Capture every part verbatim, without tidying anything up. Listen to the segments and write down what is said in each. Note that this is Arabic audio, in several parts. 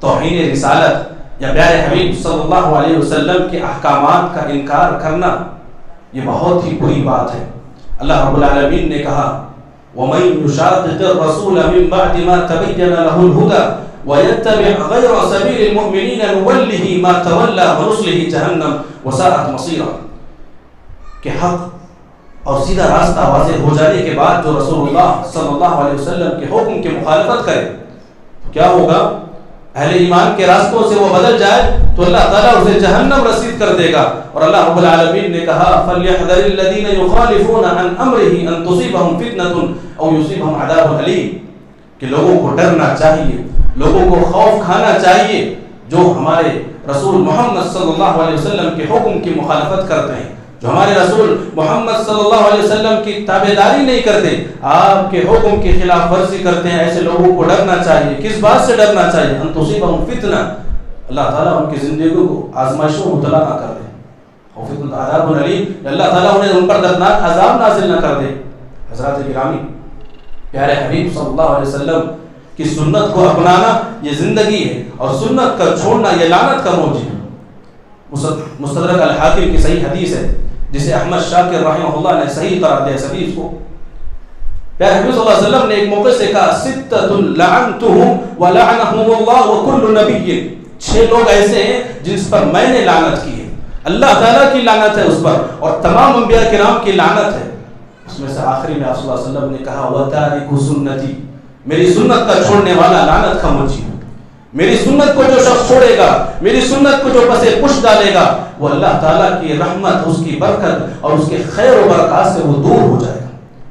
توحید رسالت یا پیارے حبیب صلی اللہ علیہ وسلم کے احکامات کا انکار کرنا یہ بہت ہی بری بات ہے۔ اللہ رب العالمین نے کہا وَمَنْ يُشَاقِقِ الرَّسُولَ مِنْ بَعْدِ مَا تَبَيَّنَ لَهُ الْهُدَى وَيَتَّبِعْ غَيْرَ سَبِيلِ الْمُؤْمِنِينَ نُوَلِّهِ مَا تَوَلَّى وَنُصْلِهِ جَهَنَّمْ وَسَاءَتْ مَصِيرًا۔ کہ حق اور سیدھا راستہ واضح ہو جانے کے بعد جو رسول اللہ صلی اللہ علیہ وسلم کے حکم کی مخالفت کرے تو کیا ہوگا؟ اہل ایمان کے راستوں سے وہ بدل جائے تو اللہ تعالیٰ اسے جہنم رسید کر دے گا۔ اور اللہ رب العالمین نے کہا فَلْيَحْذَرِ الَّذِينَ يُخَالِفُونَ عَنْ أَمْرِهِ أَن تُصِيبَهُمْ فِتْنَةٌ أَوْ يُصِيبَهُمْ عَذَابٌ أَلِيمٌ۔ کہ لوگوں کو ڈرنا چاہیے، لوگوں کو خوف کھانا چاہیے جو ہمارے رسول محمد صلی اللہ علیہ وسلم کے حکم کی مخالفت کرتے ہیں، جو ہمارے رسول محمد صلی اللہ علیہ وسلم کی تابعداری نہیں کرتے، آپ کے حکم کی خلاف ورزی کرتے ہیں۔ ایسے لوگوں کو ڈرنا چاہیے۔ کس بات سے ڈرنا چاہیے؟ ان تصیبہم فتنہ، اللہ تعالیٰ ان کی زندگیوں کو آزمائشوں مبتلا نہ کر دے، اور فتنۃ عذاب الیم، اللہ تعالیٰ انہیں ان پر دردناک عذاب نازل نہ کر دے۔ حضرات گرامی، پیارے حبیب صلی اللہ علیہ وسلم کی سنت کو اپنانا یہ زندگی ہے اور سنت کا چھوڑنا یہ لعنت کا موجب ہے۔ مستدرک الحاکم کی صحیح حدیث ہے جسے احمد شاکر رحمہ اللہ نے صحیح قرار دیا۔ اس حدیث کو پیارے حبیب صلی اللہ علیہ وسلم نے ایک موقع سے کہا سِتَّةٌ لَعَنْتُهُمْ وَلَعَنَهُمُ اللَّهُ وَكُلُّ نَبِيٍّ، چھ لوگ ایسے ہیں جس پر میں نے لعنت کی ہے، اللہ تعالیٰ کی لعنت ہے اس پر اور تمام انبیاء کرام کی لعنت ہے۔ اس میں سے آخری میں آپ صلی اللہ علیہ وسلم نے کہا وَتَارِكُ سُنَّتِي، میری سنت کا چھوڑنے والا لعنت کا موجب ہے۔ میری سنت کو جو شخص چھوڑے گا، میری سنت کو جو پسے پشت ڈالے گا، وہ اللہ تعالیٰ کی رحمت، اس کی برکت اور اس کے خیر و برکات سے وہ دور ہو جائے گا،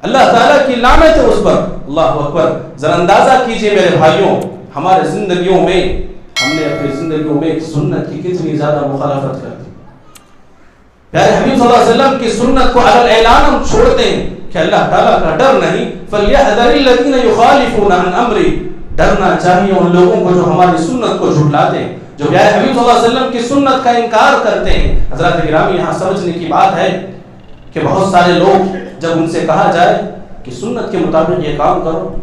اللہ تعالیٰ کی لعنت ہے اس پر۔ اللہ اکبر، ذرا اندازہ کیجئے میرے بھائیوں، ہمارے زندگیوں میں ہم نے اپنے زندگیوں میں سنت کی کتنی زیادہ مخالفت کر دی۔ پیارے حبیب صلی اللہ علیہ وسلم کی سنت کو علی الاعلان ہم چھوڑتے ہیں کہ اللہ تعالیٰ کا ڈر نہیں۔ فَلْيَحْذَرِ الَّذِينَ يُخَالِفُونَ عَنْ أَمْرِهِ، ڈرنا چاہیے ان لوگوں کو جو ہماری سنت کو جھٹلاتے ہیں، جو پیارے حبیب صلی اللہ علیہ وسلم کی سنت کا انکار کرتے ہیں۔ حضرات گرامی، یہاں سمجھنے کی بات ہے کہ بہت سارے لوگ جب ان سے کہا جائے کہ سنت کے مطابق یہ کام کرو،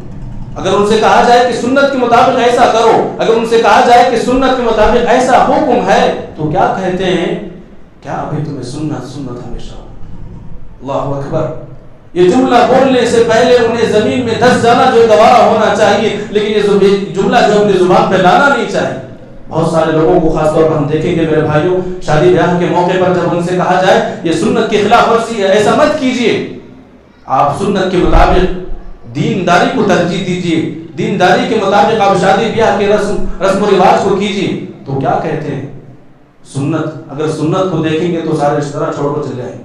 اگر ان سے کہا جائے کہ سنت کے مطابق ایسا کرو، اگر ان سے کہا جائے کہ سنت کے مطابق ایسا حکم ہے، تو کیا کہتے ہیں؟ کیا ابھی تمہیں سنت سنت ہمیشہ ہو؟ اللہ اکبر، یہ جملہ بولنے سے پہلے انہیں زمین میں دھس جانا جو گوارا ہونا چاہیے، لیکن یہ جملہ جو اپنے زبان پہ لانا نہیں چاہیے۔ بہت سارے لوگوں کو خاص طور پر ہم دیکھیں گے میرے بھائیوں، شادی بیاہ کے موقع پر جب ان سے کہا جائے یہ سنت کی خلاف ورزی ہے، ایسا مت کیجئے، آپ سنت کے مطابق دینداری کو ترجیح دیجئے، دینداری کے مطابق آپ شادی بیاہ کے رسم و رواج کو کیجئے، تو کیا کہتے ہیں؟ سنت، اگر سنت کو دیکھیں گے تو سارے رشتہ دار چھوڑ کر چلے جائیں گے،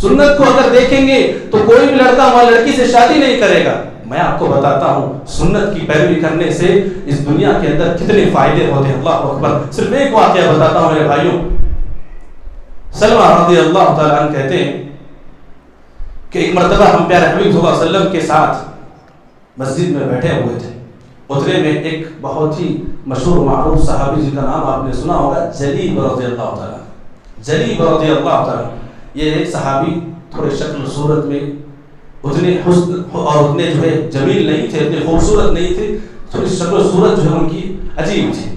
سنت کو اگر دیکھیں گے تو کوئی بھی لڑکا وہاں لڑکی سے شادی نہیں کرے گا۔ میں آپ کو بتاتا ہوں سنت کی پیروی کرنے سے اس دنیا کے اندر کتنے فائدے ہوتے ہیں۔ اللہ اکبر، صرف ایک واقعہ بتاتا ہوں میرے بھائیوں۔ سلمہ رضی اللہ تعالیٰ عنہ کہتے ہیں کہ ایک مرتبہ ہم پیارے حبیب صلی اللہ علیہ وسلم کے ساتھ مسجد میں بیٹھے ہوئے تھے، اتنے میں ایک بہت ہی مشہور معروف صحابی جن کا نام آپ نے سنا ہوگا، جلیب رضی اللہ تعالیٰ، جلیب رضی اللہ تعالیٰ، یہ ایک صحابی تھوڑے شکل صورت میں اتنے حسن اور اتنے جو ہے جمیل نہیں تھے، اتنے خوبصورت نہیں تھے، تھوڑی شکل صورت جو ہے ان کی عجیب تھی۔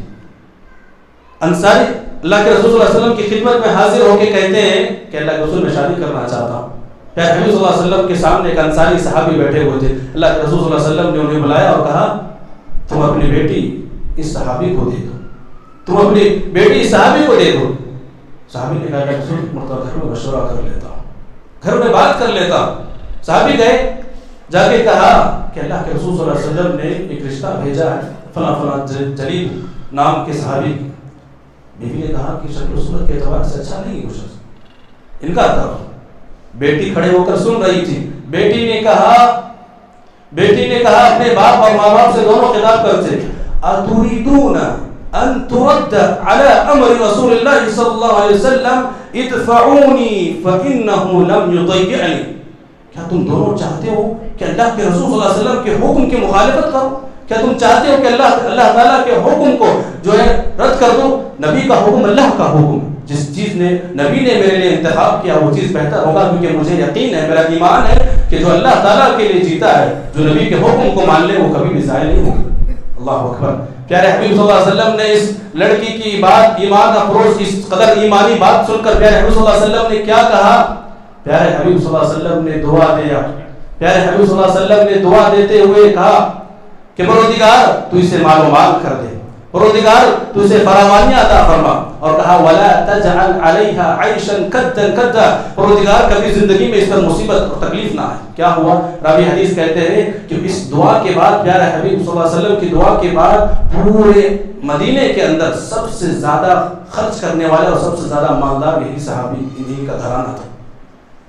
انصاری اللہ کے رسول صلی اللہ علیہ وسلم کی خدمت میں حاضر ہو کے کہتے ہیں کہ اللہ کے رسول میں شادی کرنا چاہتا ہوں۔ پیارے حبیب صلی اللہ علیہ وسلم کے سامنے ایک انصاری صحابی بیٹھے ہوئے تھے، اللہ کے رسول صلی اللہ علیہ وسلم نے انہیں بلایا اور کہا تم اپنی بیٹی اس صحابی کو دے دو، تم اپنی بیٹی اس صحابی کو دے دو۔ صحابی نے کہا کہ مرتبہ گھر میں مشورہ کر لیتا ہوں، گھر میں بات کر لیتا ہوں۔ صحابی گئے، جا کے کہا کہ اللہ کے رسول صلی اللہ علیہ وسلم نے ایک رشتہ بھیجا ہے فلاں فلاں جلیب نام کے صحابی کی۔ بیوی نے کہا کہ شکل و صورت کے اعتبار سے اچھا نہیں ہو سکتا، انکار کرو۔ بیٹی کھڑے ہو کر سن رہی تھی، بیٹی نے کہا بیٹی نے کہا اپنے باپ اور ماں باپ سے دونوں خطاب کرتے، اتریدون أن ترد على أمر رسول الله صلى الله عليه وسلم ادفعوني فإنه لم يضيعني، کیا تم دونوں چاہتے ہو کہ اللہ کے رسول صلی اللہ علیہ وسلم کے حکم کی مخالفت کرو؟ کیا تم چاہتے ہو کہ اللہ تعالیٰ کے حکم کو جو ہے رد کر دو؟ نبی کا حکم اللہ کا حکم، جس چیز نے نبی نے میرے لئے انتخاب کیا وہ چیز بہتر ہوگا، کیونکہ مجھے یقین ہے، میرا ایمان ہے کہ جو اللہ تعالیٰ کے لئے جیتا ہے، جو نبی کے حکم کو مان لے وہ کبھی بھی ضائع نہیں ہوگا۔ اللہ اکبر، प्यारे हबीब सल्लल्लाहु अलैहि वसल्लम ने इस लड़की की बात, ईमान अफरोज इस कदर ईमानी बात सुनकर प्यारे हबीब सल्लल्लाहु अलैहि वसल्लम ने क्या कहा? प्यारे हबीब सल्लल्लाहु अलैहि वसल्लम ने दुआ दिया, प्यारे हबीब सल्लल्लाहु अलैहि वसल्लम ने दुआ देते हुए कहा कि परवरदिगार तू इसे मालूमाल कर दे, परवरदिगार तू इसे फरावानियां अता फरमा, और कहा वला तजअल अलैहा आयशन कद्दन कद्दा, परवरदिगार कभी जिंदगी में इस पर मुसीबत और तकलीफ ना आए। क्या हुआ? रावी हदीस कहते हैं कि इस दुआ के बाद प्यारे हबीब सल्लल्लाहु अलैहि वसल्लम की दुआ के बाद पूरे मदीने के अंदर सबसे ज्यादा खर्च करने वाले और सबसे ज्यादा मालदार यही सहाबी इन्हीं का घराना था।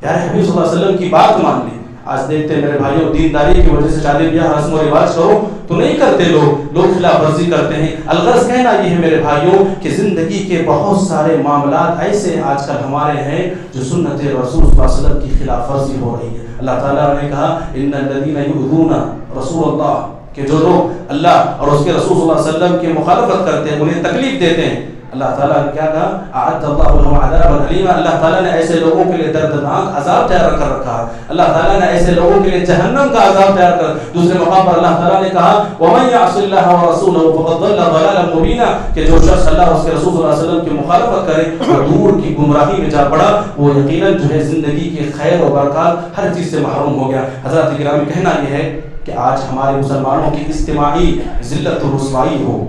प्यारे हबीब सल्लल्लाहु अलैहि वसल्लम की बात मान ली। आज देखते हैं मेरे भाइयों, दीनदारी की वजह से शादी ब्याह रस्म और रिवाज करो तो नहीं करते लोग, लोग खिलाफवर्जी करते हैं। अलगर्ज कहना ये है मेरे भाइयों कि जिंदगी के बहुत सारे मामला ऐसे आजकल हमारे हैं जो सुन्नत रसूल सल्लल्लाहु अलैहि वसल्लम की खिलाफवर्जी हो रही है। अल्लाह ताला ने कहा इन्नल लज़ीना युदूना रसूलल्लाह, कि जो लोग अल्लाह और उसके रसूल सल्लल्लाहु अलैहि वसल्लम की मुखालफत करते हैं, उन्हें तकलीफ देते हैं, अल्लाह ताला ने क्या कहा? अअद्दल्लाहु लहुम अज़ाबन अलीमा, अल्लाह ताला ने ऐसे लोगों के लिए दर्दनाक अजाब तैयार कर रखा है। अल्लाह ताला ने ऐसे लोगों के लिए जहन्नम का अजाब तैयार कर। दूसरे मकाम पर अल्लाह ताला ने कहा वमन यअसिल्लाह व रसूलहु फक़द ज़ल्ला ज़लालन मुबीना, कि जो शख्स अल्लाह उसके रसूल सल्लल्लाहु अलैहि वसल्लम की मुखालफत करे और दूर की गुमराही में जा पड़ा, वो यकीनन जो है जिंदगी के खैर और बरकत हर चीज से महरूम हो गया। हज़रात इकराम, कहना यह है कि आज हमारे मुसलमानों की इज्तिमाई ज़िल्लत व रुस्वाई हो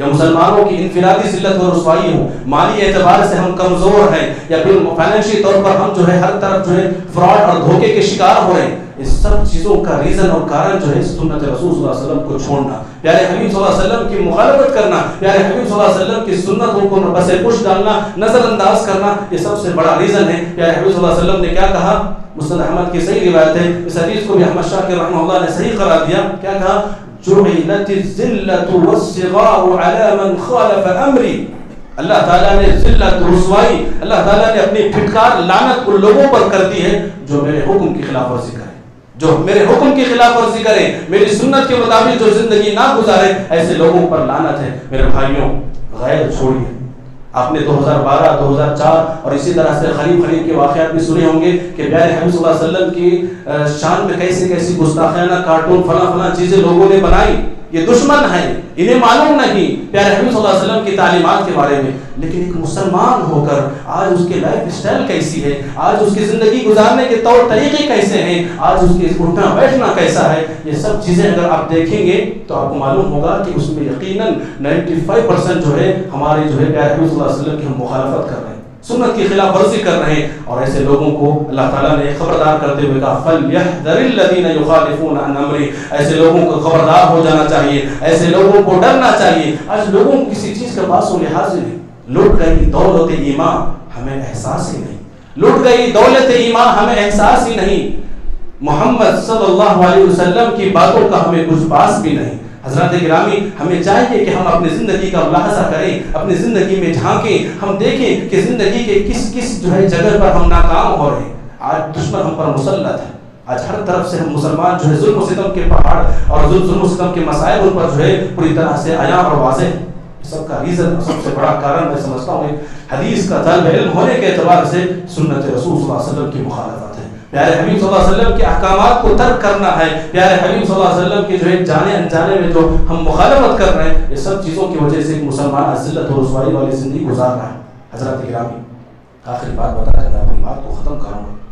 या मुसलमानों की इनफिरादी जिल्लत और रुस्वाई हो, माली एतबार से हम कमज़ोर हैं या फिर फाइनेंशियल तौर पर हम जो है हर तरफ जो है फ्रॉड और धोखे के शिकार हो रहे हैं, इस सब चीज़ों का रीज़न और कारण जो है सुन्नत रसूल सल्लल्लाहु अलैहि वसल्लम को छोड़ना, प्यारे हबीब सल्लल्लाहु अलैहि वसल्लम की मुखालफत करना, प्यारे हबीब सल्लल्लाहु अलैहि वसल्लम की सुन्नतों को बस कुछ डालना, नज़रअंदाज करना, ये सबसे बड़ा रीज़न है। प्यारे हबीब सल्लल्लाहु अलैहि वसल्लम ने क्या कहा? मुस्नद अहमद की सही रिवायत है, इस हदीस को भी अहमद शाकिर रहमतुल्लाह ने सही करार दिया। क्या कहा? जुइलत ज़िल्लत वस्सिगाउ अला मन खालफ अम्री, अल्लाह ताला ने ज़िल्लत रुस्वाई, अल्लाह ताला ने अपनी फिटकार लानत उन लोगों पर कर दी है जो मेरे हुक्म की खिलाफ वर्जी करें, जो मेरे हुक्म की खिलाफ वर्जी करें, मेरी सुन्नत के मुताबिक जो जिंदगी ना गुजारे, ऐसे लोगों पर लानत है। मेरे भाइयों, गैर छोड़िए। आपने दो हज़ार बारह, दो हज़ार चार और इसी तरह से खरीब खरीब के वाक़यात भी सुने होंगे कि प्यारे हबीब सल्लल्लाहु अलैहि वसल्लम की शान में कैसी कैसी गुस्ताखाना कार्टून फला फला चीज़ें लोगों ने बनाई। ये दुश्मन है, इन्हें मालूम नहीं प्यारे हबीब सल्लल्लाहु अलैहि वसल्लम की तालीमात के बारे में। लेकिन एक मुसलमान होकर आज उसके लाइफ स्टाइल कैसी है, आज उसकी ज़िंदगी गुजारने के तौर तरीके कैसे हैं, आज उसके उठना बैठना कैसा है, ये सब चीज़ें अगर आप देखेंगे तो आपको मालूम होगा कि उसमें यकीनन पचानवे परसेंट जो है हमारे जो है प्यारे हबीब सल्लल्लाहु अलैहि वसल्लम की हम मुखालफत कर रहे हैं, सुन्नत की खिलाफ वर्जी कर रहे हैं। और ऐसे लोगों को अल्लाह ताला ने खबरदार करते हुए कहा फलयहदरिल लदीना युखालिफूना अन अम्री, ऐसे लोगों को खबरदार हो जाना चाहिए, ऐसे लोगों को डरना चाहिए। आज लोगों को किसी चीज़ का बासो लिहाज नहीं, लुट गई दौलत ईमान हमें एहसास ही नहीं, लुट गई दौलत ईमान हमें एहसास ही नहीं, मोहम्मद सल्लल्लाहु अलैहि वसल्लम की बातों का हमें कुछ बास भी नहीं। हज़रात गिरामी, हमें चाहिए कि हम अपनी ज़िंदगी का मुलाहज़ा करें, अपनी ज़िंदगी में झांकें, हम देखें कि ज़िंदगी के किस किस जो है जगह पर हम नाकाम हो रहे हैं। आज दुश्मन हम पर मुसल्लत है, आज हर तरफ से हम मुसलमान जो है जुल्म व सितम के पहाड़ और जुल्म व सितम के मसाइल पर जो है पूरी तरह से आया और वाज़े। सबका रीज़न, सबसे बड़ा कारण मैं समझता हूँ हदीस का तलब इल्म होने के एतबार से सुन्नत रसूल सल्लल्लाहु अलैहि वसल्लम की मुखालफत है, प्यारे हबीब सल्लल्लाहु अलैहि वसल्लम के अहकामात को तर्क करना है, प्यारे हबीब सल्लल्लाहु अलैहि वसल्लम के जो है जाने अनजाने में जो हम मुखालफत कर रहे हैं, ये सब चीज़ों की वजह से एक मुसलमान अज़िलत और रुस्वाई वाली ज़िंदगी गुजार रहा है। हज़रात-ए-किराम, आखिरी बात बताकर मैं अपनी बात को ख़त्म करूँगा।